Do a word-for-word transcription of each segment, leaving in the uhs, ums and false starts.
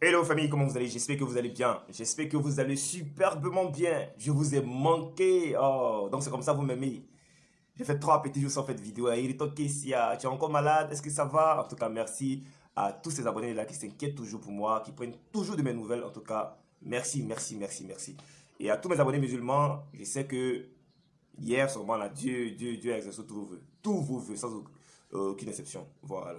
Hello famille, comment vous allez? J'espère que vous allez bien. J'espère que vous allez superbement bien. Je vous ai manqué. Oh, donc c'est comme ça vous m'aimez. J'ai fait trois petits jours sans faire de vidéo. Il est ok si tu es encore malade. Est-ce que ça va? En tout cas, merci à tous ces abonnés là qui s'inquiètent toujours pour moi, qui prennent toujours de mes nouvelles. En tout cas, merci, merci, merci, merci. Et à tous mes abonnés musulmans, je sais que hier sûrement là, Dieu, Dieu, Dieu a exaucé tous vos vœux, tous vos vœux sans aucune exception. Voilà.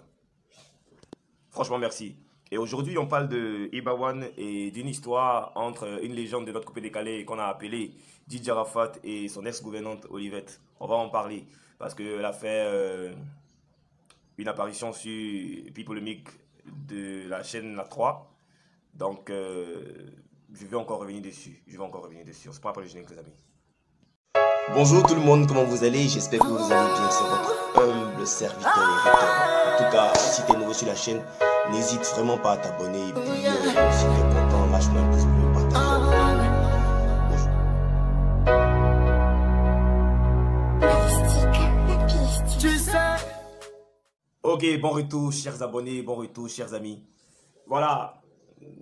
Franchement, merci. Et aujourd'hui, on parle de Iba One et d'une histoire entre une légende de notre coupé décalé qu'on a appelée D J Arafat et son ex-gouvernante Olivette. On va en parler parce qu'elle a fait euh, une apparition sur People'Mik de la chaîne La trois. Donc, euh, je vais encore revenir dessus. Je vais encore revenir dessus. On se prend après le générique, les amis. Bonjour tout le monde, comment vous allez? J'espère que vous allez bien. C'est votre humble serviteur. En tout cas, si tu es nouveau sur la chaîne, n'hésite vraiment pas à t'abonner. Et puis, euh, si tu es content, lâche-moi un pouce bleu, partage. Tu sais. Ok, bon retour, chers abonnés, bon retour, chers amis. Voilà,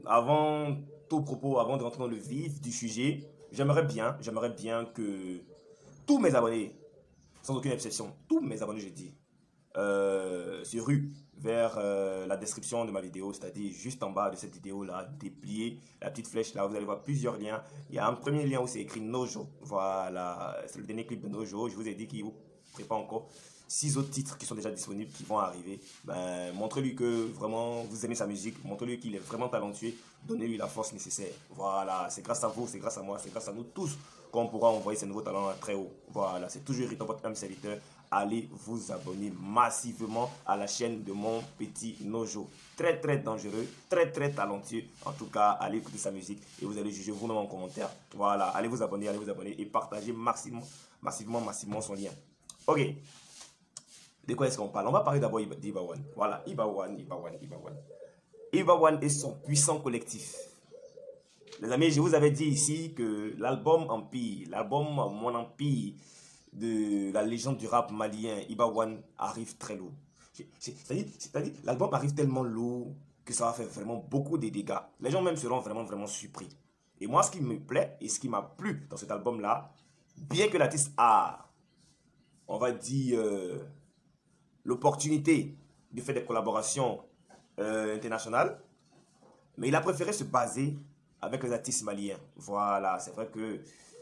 avant tout propos, avant de rentrer dans le vif du sujet, j'aimerais bien, j'aimerais bien que tous mes abonnés, sans aucune exception, tous mes abonnés, je dis, euh, se ruent vers euh, la description de ma vidéo, c'est-à-dire juste en bas de cette vidéo-là, dépliez la petite flèche là, vous allez voir plusieurs liens. Il y a un premier lien où c'est écrit Nojo. Voilà, c'est le dernier clip de Nojo. Je vous ai dit qu'il vous prépare encore six autres titres qui sont déjà disponibles, qui vont arriver. Ben, montrez-lui que vraiment vous aimez sa musique, montrez-lui qu'il est vraiment talentueux, donnez-lui la force nécessaire. Voilà, c'est grâce à vous, c'est grâce à moi, c'est grâce à nous tous qu'on pourra envoyer ces nouveaux talents très haut. Voilà, c'est toujours irritant votre âme serviteur. Allez vous abonner massivement à la chaîne de mon petit Nojo. Très très dangereux, très très talentueux. En tout cas, allez écouter sa musique et vous allez juger vous-même en commentaire. Voilà, allez vous abonner, allez vous abonner et partagez massivement, massivement, massivement son lien. Ok. De quoi est-ce qu'on parle? On va parler d'abord d'Iba One. Voilà, Iba One, Iba One, Iba One. Iba One et son puissant collectif. Les amis, je vous avais dit ici que l'album Empire, l'album Mon Empire, de la légende du rap malien, Iba One, arrive très lourd. C'est-à-dire, l'album arrive tellement lourd que ça va faire vraiment beaucoup de dégâts. Les gens même seront vraiment, vraiment surpris. Et moi, ce qui me plaît et ce qui m'a plu dans cet album-là, bien que l'artiste a, on va dire, euh, l'opportunité de faire des collaborations euh, internationales, mais il a préféré se baser avec les artistes maliens. Voilà, c'est vrai que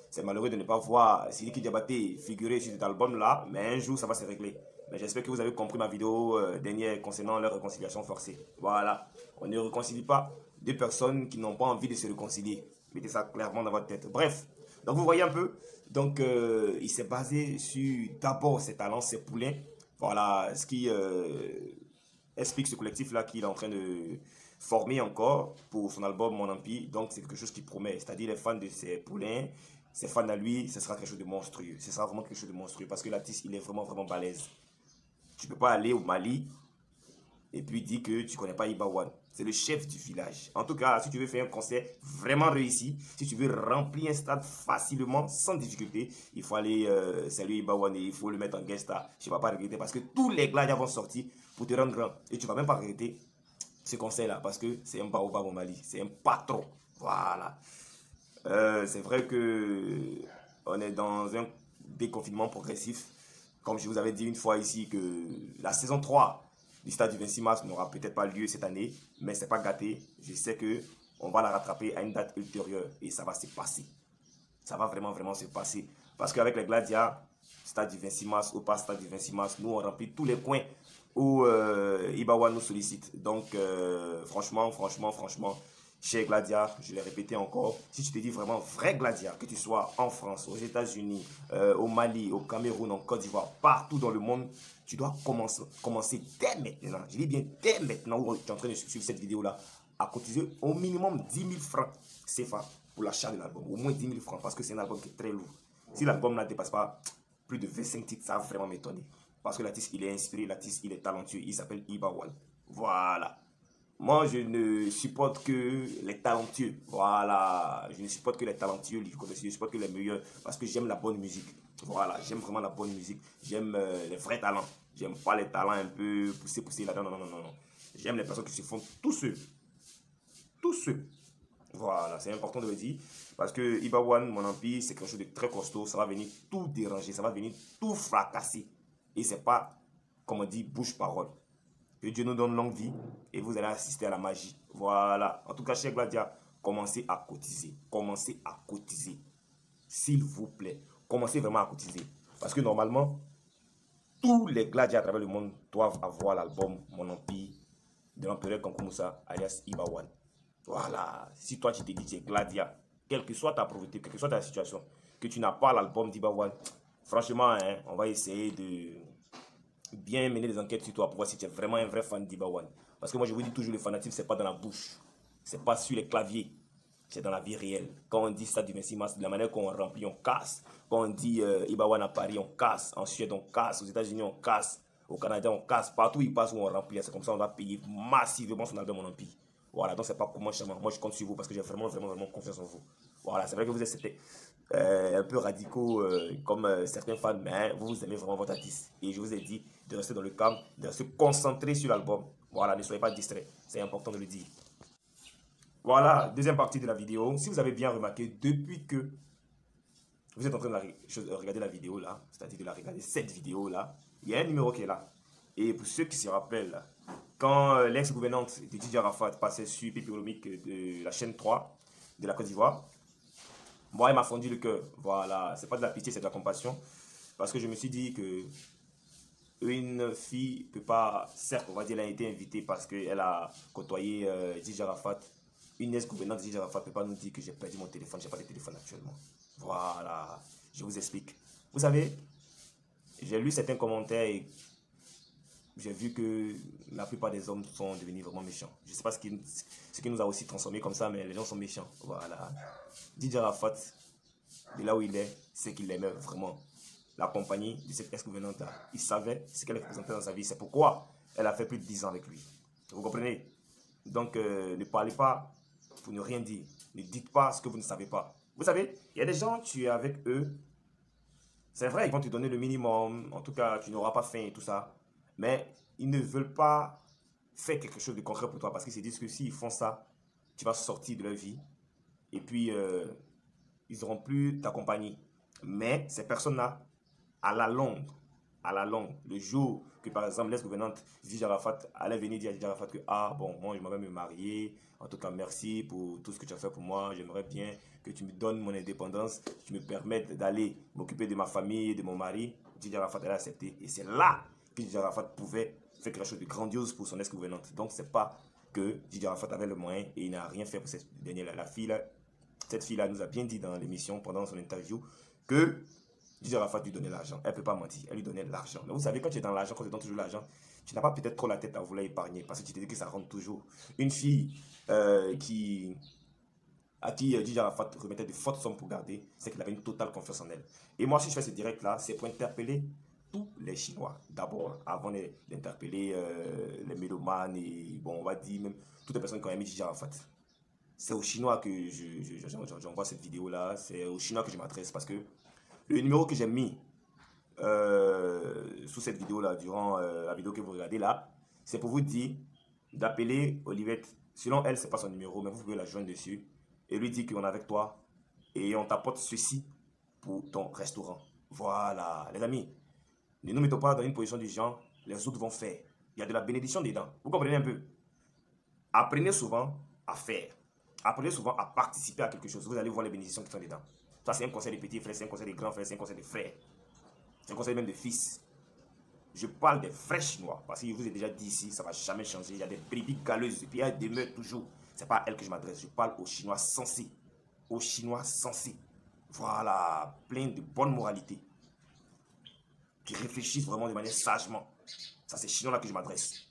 c'est malheureux de ne pas voir Sidiki Diabaté figurer sur cet album-là, mais un jour, ça va se régler. Mais j'espère que vous avez compris ma vidéo euh, dernière concernant leur réconciliation forcée. Voilà, on ne réconcilie pas deux personnes qui n'ont pas envie de se réconcilier. Mettez ça clairement dans votre tête. Bref, donc vous voyez un peu, donc euh, il s'est basé sur d'abord ses talents, ses poulains. Voilà, ce qui euh, explique ce collectif-là qu'il est en train de former encore pour son album Mon Empire. Donc c'est quelque chose qui promet, c'est-à-dire les fans de ses poulains, ses fans à lui, ce sera quelque chose de monstrueux. Ce sera vraiment quelque chose de monstrueux parce que l'artiste, il est vraiment, vraiment balèze. Tu ne peux pas aller au Mali et puis dire que tu ne connais pas Iba One. C'est le chef du village. En tout cas, si tu veux faire un concert vraiment réussi, si tu veux remplir un stade facilement, sans difficulté, il faut aller euh, saluer Iba One et il faut le mettre en guest star. Tu ne vas pas regretter parce que tous les glas vont sortir pour te rendre grand. Et tu ne vas même pas regretter ce concert-là parce que c'est un baobab au Mali. C'est un patron. Voilà. Euh, c'est vrai que on est dans un déconfinement progressif. Comme je vous avais dit une fois ici que la saison trois du stade du vingt-six mars n'aura peut-être pas lieu cette année, mais c'est pas gâté. Je sais que on va la rattraper à une date ultérieure et ça va se passer. Ça va vraiment vraiment se passer parce qu'avec les Gladias, stade du vingt-six mars ou pas stade du vingt-six mars, nous on remplit tous les coins où euh, Iba One nous sollicite. Donc euh, franchement, franchement, franchement. Chez Gladia, je l'ai répété encore, si tu te dis vraiment vrai Gladia, que tu sois en France, aux États-Unis, euh, au Mali, au Cameroun, en Côte d'Ivoire, partout dans le monde, tu dois commencer, commencer dès maintenant, je dis bien dès maintenant, où tu es en train de suivre cette vidéo-là, à cotiser au minimum dix mille francs C F A pour l'achat de l'album, au moins dix mille francs, parce que c'est un album qui est très lourd. Si l'album ne dépasse pas plus de vingt-cinq titres, ça va vraiment m'étonner, parce que l'artiste, il est inspiré, l'artiste, il est talentueux, il s'appelle Iba One. Voilà. Moi, je ne supporte que les talentueux. Voilà. Je ne supporte que les talentueux. Je ne supporte que les meilleurs. Parce que j'aime la bonne musique. Voilà. J'aime vraiment la bonne musique. J'aime euh, les vrais talents. J'aime pas les talents un peu poussés, poussés là-dedans. Non, non, non, non. J'aime les personnes qui se font tous ceux. Tous ceux. Voilà, c'est important de le dire. Parce que Iba One, Mon Empire, c'est quelque chose de très costaud. Ça va venir tout déranger, ça va venir tout fracasser. Et c'est pas, comme on dit, bouche-parole. Que Dieu nous donne longue vie et vous allez assister à la magie. Voilà. En tout cas, chers Gladia, commencez à cotiser. Commencez à cotiser. S'il vous plaît. Commencez vraiment à cotiser. Parce que normalement, tous les Gladia à travers le monde doivent avoir l'album Mon Empire de l'empereur Kankoumoussa alias Iba One. Voilà, si toi tu te dis que tu es Gladia, quelle que soit ta pauvreté, quelle que soit ta situation, que tu n'as pas l'album d'Iba One, franchement, hein, on va essayer de bien mener les enquêtes sur toi pour voir si tu es vraiment un vrai fan d'Iba One. Parce que moi je vous dis toujours, le fanatisme, c'est pas dans la bouche, c'est pas sur les claviers, c'est dans la vie réelle. Quand on dit ça du vingt-six mars, de la manière qu'on remplit, on casse. Quand on dit euh, Iba One à Paris, on casse. En Suède, on casse. Aux États-Unis, on casse. Au Canada, on casse. Partout, il passe où on remplit. C'est comme ça, on va payer massivement son album Mon Empire. Voilà, donc c'est pas pour moi, charmant. Moi, je compte sur vous parce que j'ai vraiment, vraiment, vraiment confiance en vous. Voilà, c'est vrai que vous êtes euh, un peu radicaux euh, comme euh, certains fans, mais hein, vous, vous aimez vraiment votre artiste. Et je vous ai dit de rester dans le calme, de se concentrer sur l'album. Voilà, ne soyez pas distraits. C'est important de le dire. Voilà, deuxième partie de la vidéo. Si vous avez bien remarqué, depuis que vous êtes en train de la, euh, regarder la vidéo là, c'est-à-dire de la regarder cette vidéo là, il y a un numéro qui est là. Et pour ceux qui se rappellent, quand l'ex-gouvernante de D J Arafat passait sur Pépé Olomique de la chaîne trois de la Côte d'Ivoire, moi, elle m'a fondu le cœur. Voilà, c'est pas de la pitié, c'est de la compassion. Parce que je me suis dit que une fille peut pas, certes, on va dire, elle a été invitée parce qu'elle a côtoyé euh, D J Arafat. Une ex-gouvernante de D J Arafat peut pas nous dire que j'ai perdu mon téléphone, j'ai pas de téléphone actuellement. Voilà, je vous explique. Vous savez, j'ai lu certains commentaires et j'ai vu que la plupart des hommes sont devenus vraiment méchants. Je ne sais pas ce qui, ce qui nous a aussi transformés comme ça, mais les gens sont méchants. Voilà. D J Arafat, de là où il est, c'est qu'il aimait vraiment la compagnie de cette ex-gouvernante-là. Il savait ce qu'elle représentait dans sa vie. C'est pourquoi elle a fait plus de dix ans avec lui. Vous comprenez? Donc, euh, ne parlez pas pour ne rien dire. Ne dites pas ce que vous ne savez pas. Vous savez, il y a des gens, tu es avec eux. C'est vrai, ils vont te donner le minimum. En tout cas, tu n'auras pas faim et tout ça. Mais ils ne veulent pas faire quelque chose de concret pour toi parce qu'ils se disent que s'ils font ça, tu vas sortir de leur vie et puis euh, ils n'auront plus ta compagnie. Mais ces personnes-là, à la longue, à la longue, le jour que par exemple l'ex-gouvernante D J Arafat allait venir dire à D J Arafat que ah bon, moi je m'en vais me marier, en tout cas merci pour tout ce que tu as fait pour moi, j'aimerais bien que tu me donnes mon indépendance, que tu me permettes d'aller m'occuper de ma famille et de mon mari, D J Arafat allait accepter et c'est là que D J Arafat pouvait faire quelque chose de grandiose pour son ex-gouvernante. Donc, c'est pas que D J Arafat avait le moyen et il n'a rien fait pour cette dernière-là. La fille-là, cette fille-là nous a bien dit dans l'émission, pendant son interview, que D J Arafat lui donnait l'argent. Elle ne peut pas mentir, elle lui donnait l'argent. Mais vous savez, quand tu es dans l'argent, quand tu donnes toujours l'argent, tu n'as pas peut-être trop la tête à vouloir épargner parce que tu te dis que ça rentre toujours. Une fille euh, qui... à qui D J Arafat remettait de fortes sommes pour garder, c'est qu'il avait une totale confiance en elle. Et moi, si je fais ce direct-là, c'est pour interpeller les Chinois, d'abord, avant d'interpeller euh, les mélomanes et, bon, on va dire, même toutes les personnes qui ont aimé D J Arafat. C'est aux Chinois que j'envoie je, je, je, je, cette vidéo-là, c'est aux Chinois que je m'adresse parce que le numéro que j'ai mis euh, sous cette vidéo-là, durant euh, la vidéo que vous regardez là, c'est pour vous dire d'appeler Olivette. Selon elle, c'est pas son numéro, mais vous pouvez la joindre dessus et lui dire qu'on est avec toi et on t'apporte ceci pour ton restaurant. Voilà, les amis. Ne nous mettons pas dans une position du genre, les autres vont faire. Il y a de la bénédiction dedans. Vous comprenez un peu? Apprenez souvent à faire. Apprenez souvent à participer à quelque chose. Vous allez voir les bénédictions qui sont dedans. Ça, c'est un conseil des petits frères, c'est un conseil des grands frères, c'est un conseil des frères. C'est un conseil même des fils. Je parle des vrais Chinois. Parce que je vous ai déjà dit ici, ça ne va jamais changer. Il y a des bribis galeuses. Et puis, elles demeurent toujours. Ce n'est pas à elles que je m'adresse. Je parle aux Chinois sensés. Aux Chinois sensés. Voilà. Plein de bonne moralité, qui réfléchissent vraiment de manière sagement. Ça, c'est Chinois-là que je m'adresse.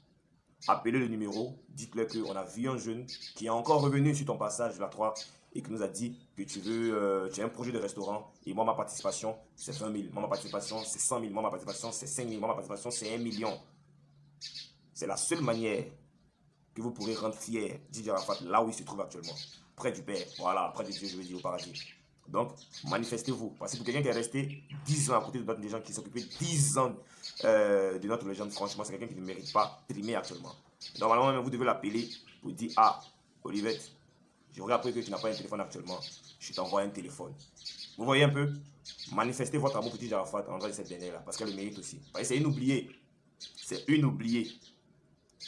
Appelez le numéro, dites-leur qu'on a vu un jeune qui est encore revenu sur ton passage, la trois, et qui nous a dit que tu veux, euh, tu as un projet de restaurant, et moi, ma participation, c'est vingt mille. Moi, ma participation, c'est cent mille. Moi, ma participation, c'est cinq mille. Moi, ma participation, c'est un million. C'est la seule manière que vous pourrez rendre fier D J Arafat là où il se trouve actuellement. Près du Père, voilà, près de Dieu, je veux dire, au paradis. Donc, manifestez-vous. Parce que pour quelqu'un qui est resté dix ans à côté de des gens qui s'occupaient dix ans euh, de notre légende, franchement, c'est quelqu'un qui ne mérite pas trimer actuellement. Normalement, vous devez l'appeler pour dire, ah, Olivette, Je regarde après que tu n'as pas un téléphone actuellement. Je t'envoie un téléphone. Vous voyez un peu? Manifestez votre amour pour D J Arafat en vrai de cette dernière-là. Parce qu'elle le mérite aussi. C'est une oubliée. C'est une oubliée.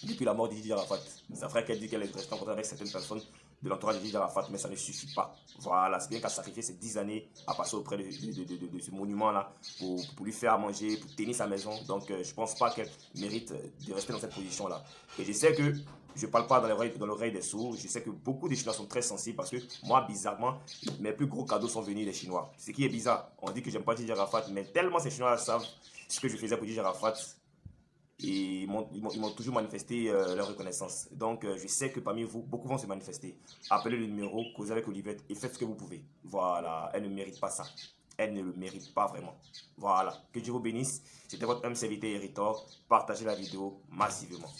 Depuis la mort de D J Arafat. Sa frère qu'elle dit qu'elle est restée en contact avec certaines personnes de l'entourage de D J Arafat, mais ça ne suffit pas. Voilà, c'est bien qu'à sacrifier ces dix années à passer auprès de, de, de, de, de ce monument-là pour, pour lui faire manger, pour tenir sa maison. Donc, euh, je ne pense pas qu'elle mérite de rester dans cette position-là. Et je sais que je ne parle pas dans l'oreille des sourds. Je sais que beaucoup des Chinois sont très sensibles parce que moi, bizarrement, mes plus gros cadeaux sont venus des Chinois. Ce qui est bizarre, on dit que j'aime pas D J Arafat, mais tellement ces Chinois savent ce que je faisais pour D J Arafat. Et ils m'ont toujours manifesté euh, leur reconnaissance. Donc, euh, je sais que parmi vous, beaucoup vont se manifester. Appelez le numéro, causez avec Olivette et faites ce que vous pouvez. Voilà, elle ne mérite pas ça. Elle ne le mérite pas vraiment. Voilà, que Dieu vous bénisse. C'était votre M C V T Héritor. Partagez la vidéo massivement.